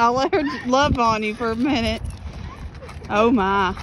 I let her love on you for a minute. Oh my.